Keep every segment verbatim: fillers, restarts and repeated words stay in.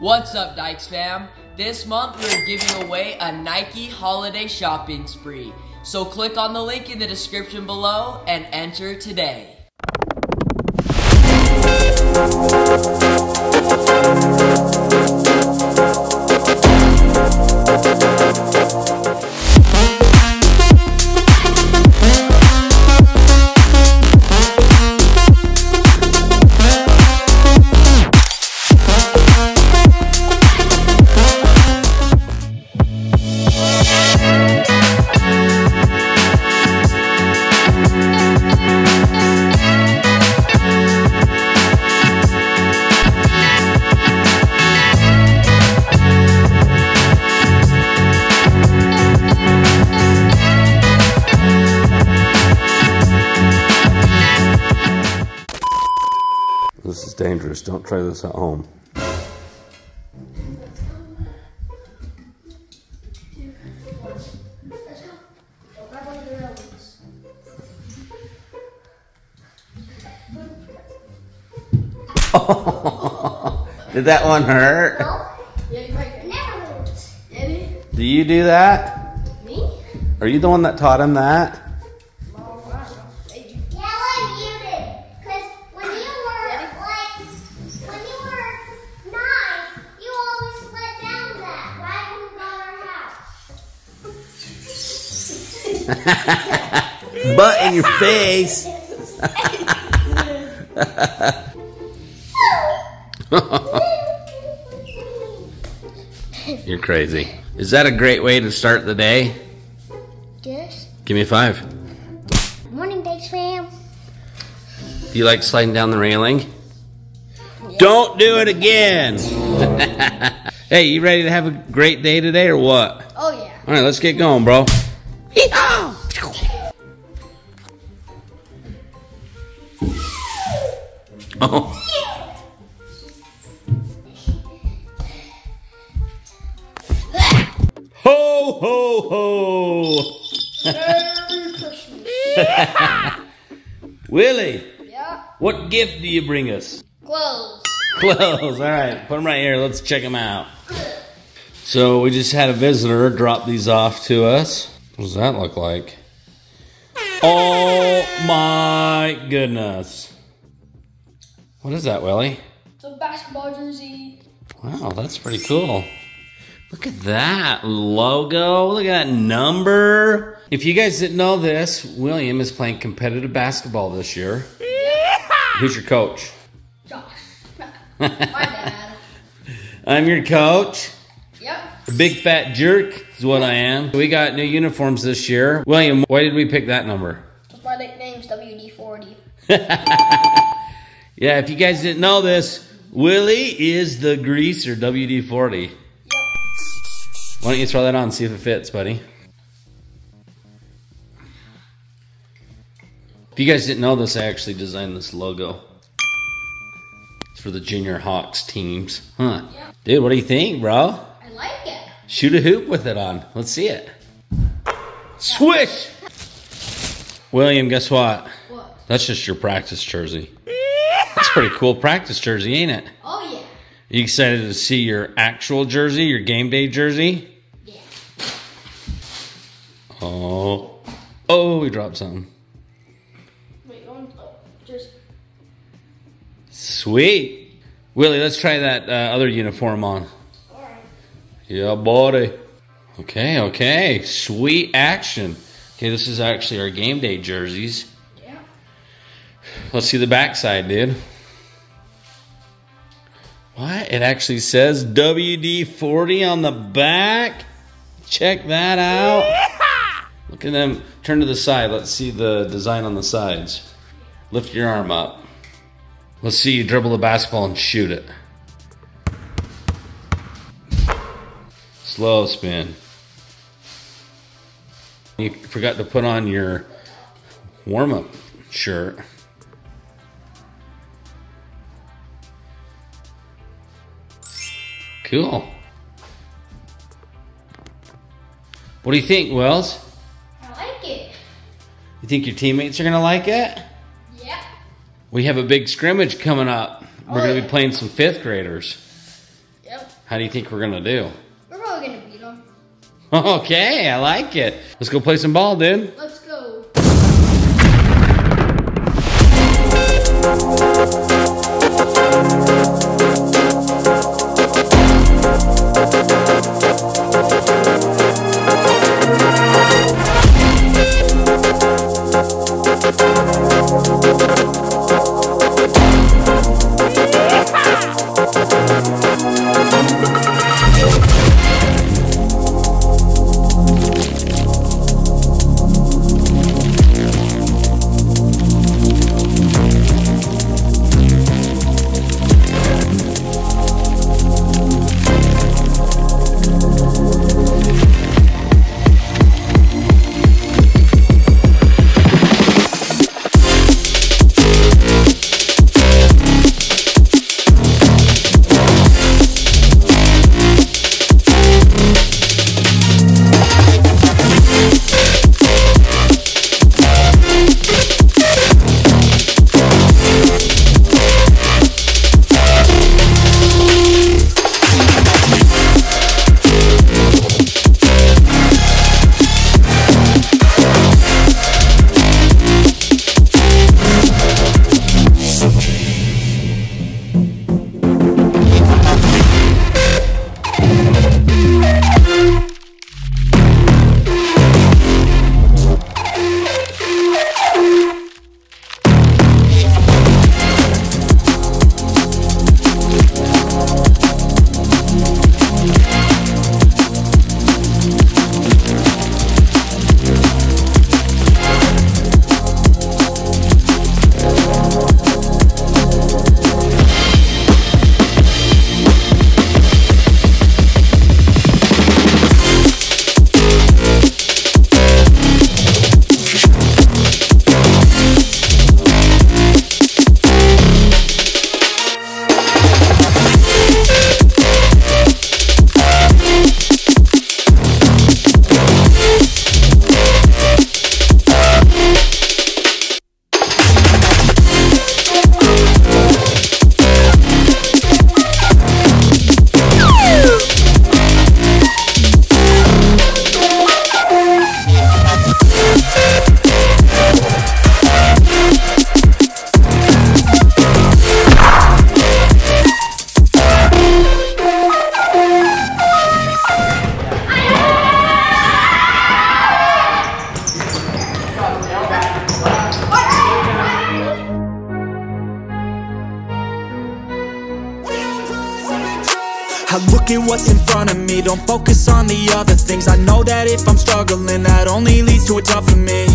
What's up, Dykes fam? This month we're giving away a Nike holiday shopping spree. So click on the link in the description below and enter today. This is dangerous. Don't try this at home. Oh, did that one hurt? Do you do that? Me? Are you the one that taught him that? Butt in your face. You're crazy. Is that a great way to start the day? Yes. Give me a five. Morning, Dykes fam. Do you like sliding down the railing? Yeah. Don't do it again. Hey, you ready to have a great day today or what? Oh yeah. All right, let's get going, bro. Yeehaw! Oh. Ho, ho, ho! Merry Christmas! Willie! Yeah? What gift do you bring us? Clothes. Clothes, alright. Put them right here. Let's check them out. So, we just had a visitor drop these off to us. What does that look like? Oh my goodness. What is that, Willie? It's a basketball jersey. Wow, that's pretty cool. Look at that logo. Look at that number. If you guys didn't know this, William is playing competitive basketball this year. Who's your coach? Josh. My dad. I'm your coach. A big fat jerk is what I am. We got new uniforms this year. William, why did we pick that number? Because my nickname's W D forty. Yeah, if you guys didn't know this, Willie is the greaser, W D forty. Yep. Why don't you throw that on and see if it fits, buddy? If you guys didn't know this, I actually designed this logo. It's for the Junior Hawks teams. Huh. Yep. Dude, what do you think, bro? I like it. Shoot a hoop with it on. Let's see it. Swish! William, guess what? What? That's just your practice jersey. That's a pretty cool practice jersey, ain't it? Oh, yeah. Are you excited to see your actual jersey, your game day jersey? Yeah. Oh. Oh, we dropped something. Wait, one, oh, just... Sweet. Willie, let's try that uh, other uniform on. Yeah, buddy. Okay, okay. Sweet action. Okay, this is actually our game day jerseys. Yeah. Let's see the backside, dude. What? It actually says W D forty on the back. Check that out. Yeah. Look at them. Turn to the side. Let's see the design on the sides. Lift your arm up. Let's see you dribble the basketball and shoot it. Slow spin. You forgot to put on your warm-up shirt. Cool. What do you think, Wells? I like it. You think your teammates are gonna like it? Yeah. We have a big scrimmage coming up. We're oh, gonna yeah. be playing some fifth graders. Yep. How do you think we're gonna do? We're probably gonna beat them. Okay, I like it. Let's go play some ball, dude. Let's go. I look at what's in front of me, don't focus on the other things. I know that if I'm struggling, that only leads to a job for me.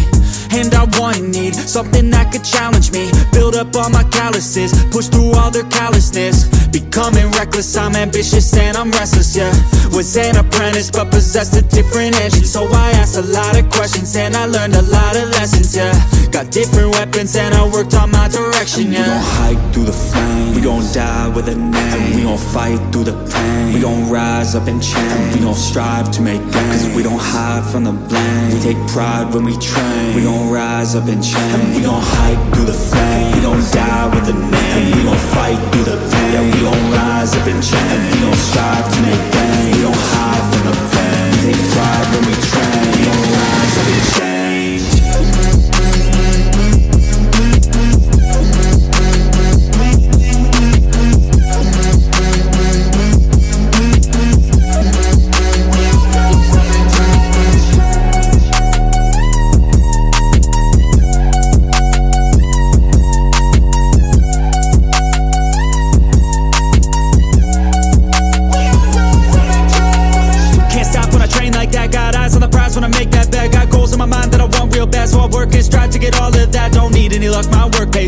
And I want and need something that could challenge me, build up all my calluses, push through all their callousness. Becoming reckless, I'm ambitious and I'm restless, yeah. Was an apprentice but possessed a different engine, so I asked a lot of questions and I learned a lot of lessons, yeah. Got different weapons and I worked on my direction, yeah. We gon' hike through the flames, we gon' die with a name, and we gon' fight through the pain, we gon' rise up and change, we gon' strive to make gains, cause we don't hide from the blame, we take pride when we train, we gon' rise up and change, and we gon' hike through the flame. We gon' die with a name, and we gon' fight through the pain. Yeah, we gon' rise up and change, and we gon' strive to make gains. We don't hide from the pain, we take pride when we train. We gon' rise up and change.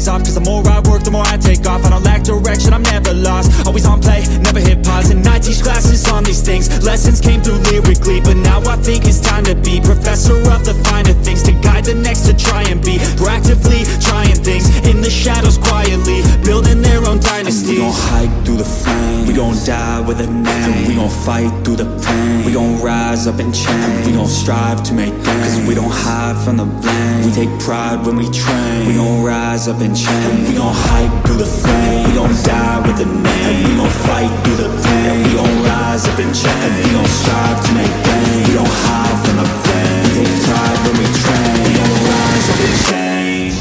Off, cause the more I work, the more I take off. I don't lack direction, I'm never lost. Always on play, never hit pause. And I teach classes on these things. Lessons came through lyrically, but now I think it's time to be professor of the finer things, to guide the next, to try and be proactively trying things in the shadows quietly, building their own dynasty. And we gon' hike through the flames, we gon' die with a name, and we gon' fight through the pain, we gon' rise up and change, and we gon' strive to make gains, cause we don't hide from the blame, we take pride when we train, we gon' rise up and change. We gon' hike through the flame, we gon' die with a name, and we gon' fight through the pain, we gon' rise. been checking. We don't strive to make gain. We don't hide from the pain. We take pride when we train. We don't rise when we change.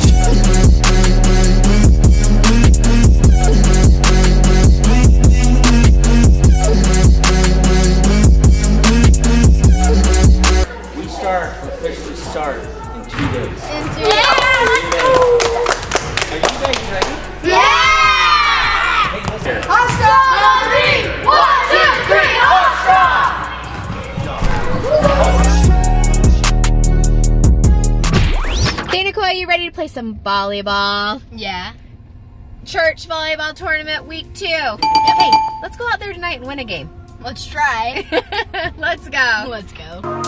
We start, officially start, in two days. In two days. Yeah! Let's go! Are you guys ready? Yeah! Hey, let's hear it. Are you ready to play some volleyball? Yeah. Church volleyball tournament week two. Hey, let's go out there tonight and win a game. Let's try. Let's go. Let's go.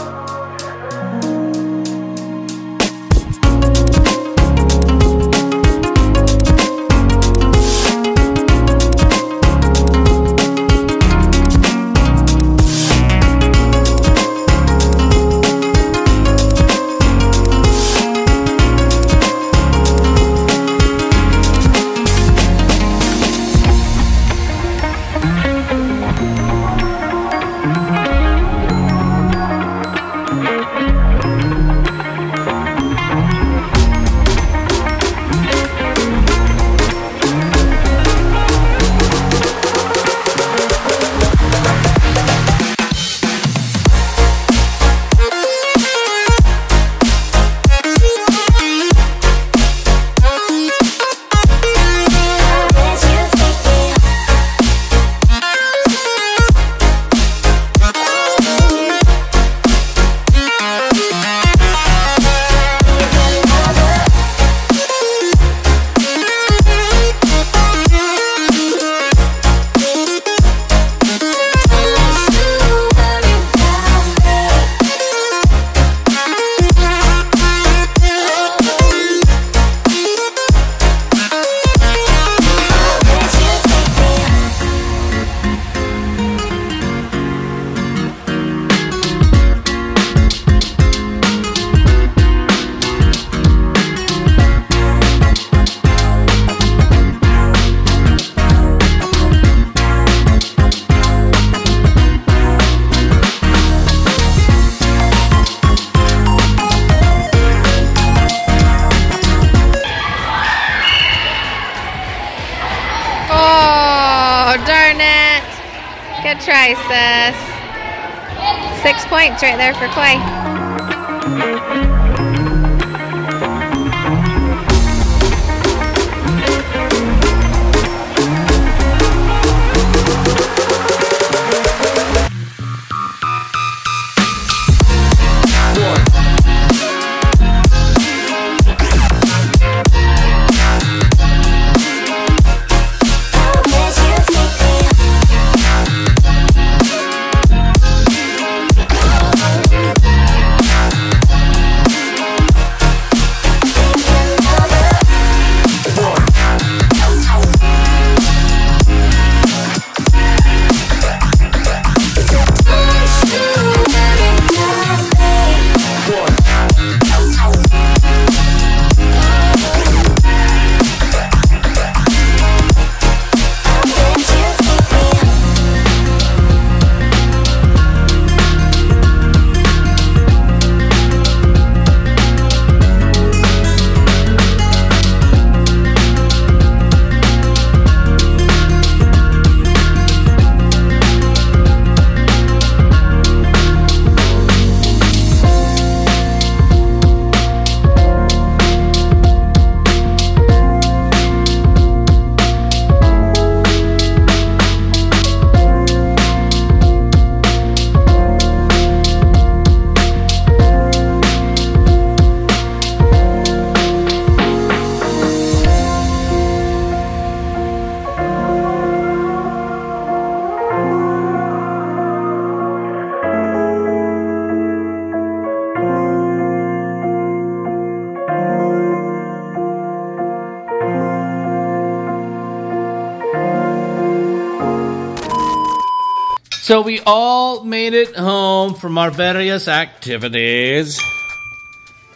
Good try, sis. Six points right there for Koi. So we all made it home from our various activities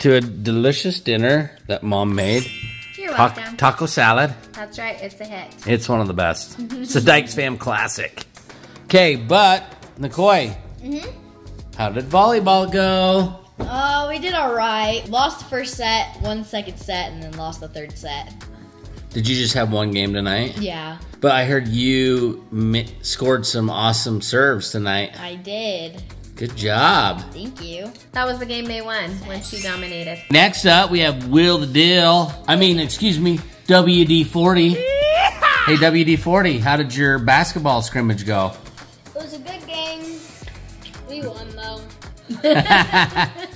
to a delicious dinner that Mom made. You're Ta welcome. Taco salad. That's right. It's a hit. It's one of the best. It's a Dykes Fam classic. Okay, but Nikoi, mm-hmm. How did volleyball go? Uh, we did all right. Lost the first set, won the second set, and then lost the third set. Did you just have one game tonight? Yeah. But I heard you mi scored some awesome serves tonight. I did. Good job. Thank you. That was the game they won when she dominated. Next up, we have Will the Deal. I mean, excuse me, W D forty. Yeah! Hey, W D forty, how did your basketball scrimmage go? It was a good game. We won, though.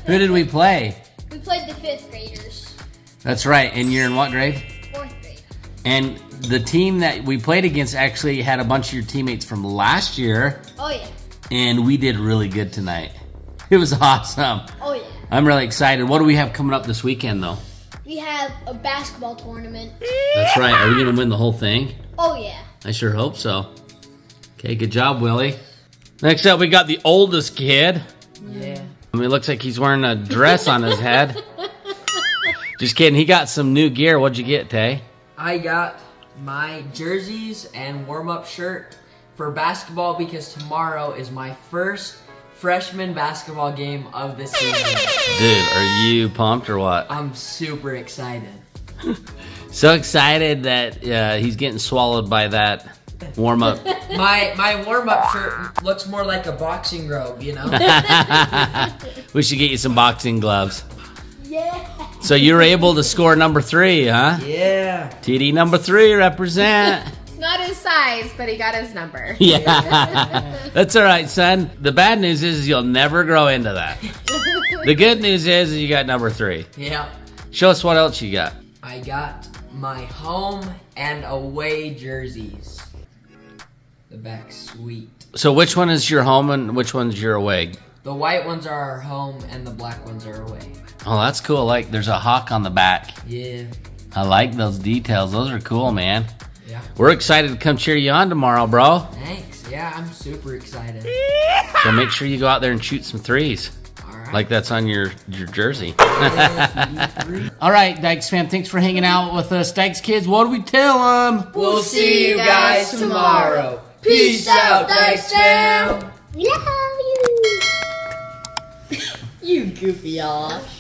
Who did we play? We played the fifth graders. That's right. And you're in what grade? And the team that we played against actually had a bunch of your teammates from last year. Oh, yeah. And we did really good tonight. It was awesome. Oh, yeah. I'm really excited. What do we have coming up this weekend, though? We have a basketball tournament. That's right. Are we going to win the whole thing? Oh, yeah. I sure hope so. Okay, good job, Willie. Next up, we got the oldest kid. Yeah. I mean, it looks like he's wearing a dress on his head. Just kidding. He got some new gear. What'd you get, Tay? I got my jerseys and warm-up shirt for basketball because tomorrow is my first freshman basketball game of the season. Dude, are you pumped or what? I'm super excited. So excited that uh, he's getting swallowed by that warm-up. my my warm-up shirt looks more like a boxing robe, you know? We should get you some boxing gloves. Yeah. So you were able to score number three, huh? Yeah. T D number three, represent. Not his size, but he got his number. Yeah. That's all right, son. The bad news is you'll never grow into that. The good news is you got number three. Yeah. Show us what else you got. I got my home and away jerseys. The back's sweet. So which one is your home and which one's your away? The white ones are our home and the black ones are away. Oh, that's cool. Like, there's a hawk on the back. Yeah. I like those details. Those are cool, man. Yeah. We're excited to come cheer you on tomorrow, bro. Thanks. Yeah, I'm super excited. Yeah. So make sure you go out there and shoot some threes. All right. Like that's on your, your jersey. All right, Dykes fam. Thanks for hanging out with us. Dykes kids, what do we tell them? We'll see you guys tomorrow. Peace out, Dykes fam. Yeah. You goofy off.